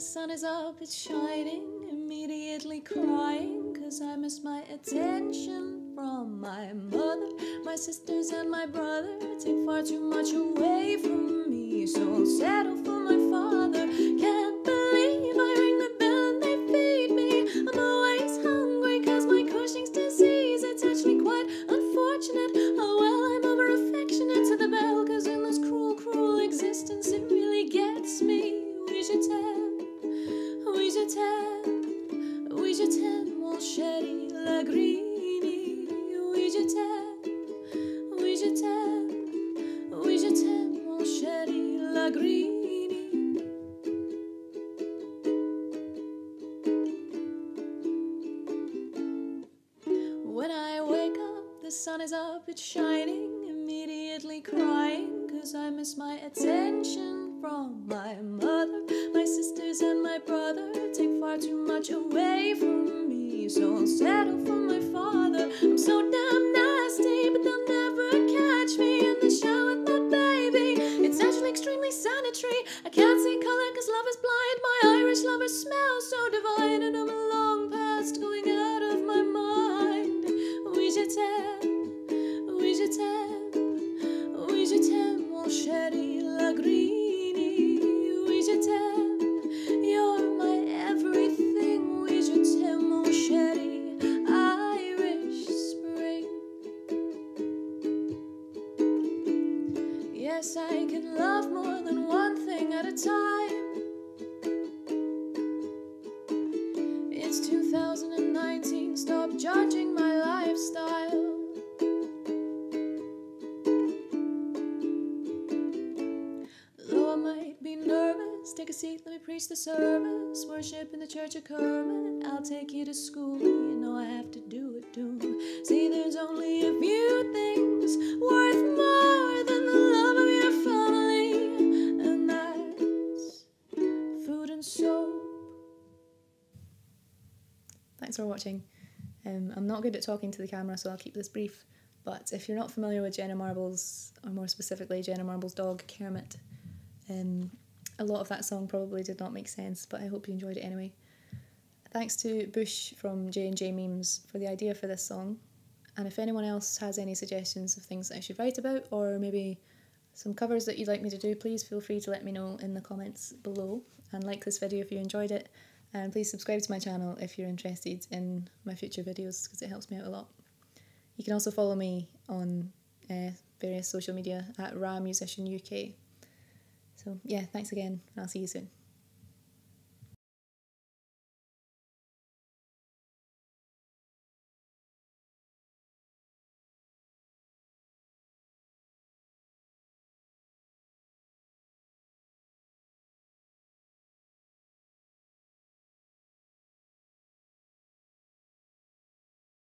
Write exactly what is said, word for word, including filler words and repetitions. The sun is up, it's shining, immediately crying, cause I miss my attention from my mother. My sisters and my brother take far too much away from me, so I'll settle for my father. Can't believe I ring the bell and they feed me. I'm always hungry cause my Cushing's disease, it's actually quite unfortunate. Oh well, I'm over-affectionate to the bell, cause in this cruel, cruel existence it really gets me. We should tell. We je t'aime, oui je t'aime mon chéri, la Greenie. Oui je t'aime, oui je t'aime, oui je t'aime mon chéri, la Greenie. When I wake up, the sun is up, it's shining, immediately crying, cause I miss my attention from my mother. My sisters and my brother take far too much away from me, so I'll settle for my father. I'm so damn nasty, but they'll never catch me in the shower with the baby. It's actually extremely sanitary. I can't see color cause love is blind. My Irish lovers smell so divine, and I'm long past going out of my mind. Oui je t'aime, oui je t'aime, oui je t'aime mon chéri, la Greenie. You're my everything, oui je t'aime mon chéri, Irish spring. Yes, I can love more than one thing at a time. It's two thousand nineteen, stop judging my lifestyle. Take a seat, let me preach the service. Worship in the church of Kermit. I'll take you to school, you know I have to do it too. See, there's only a few things worth more than the love of your family, and that's food and soap. Thanks for watching. Um, I'm not good at talking to the camera, so I'll keep this brief, but if you're not familiar with Jenna Marbles, or more specifically Jenna Marbles' dog, Kermit, um, a lot of that song probably did not make sense, but I hope you enjoyed it anyway. Thanks to Bush from J and J Memes for the idea for this song, and if anyone else has any suggestions of things that I should write about, or maybe some covers that you'd like me to do, please feel free to let me know in the comments below, and like this video if you enjoyed it, and please subscribe to my channel if you're interested in my future videos, because it helps me out a lot. You can also follow me on uh, various social media at ramusicianuk. So yeah, thanks again, and I'll see you soon.